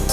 move.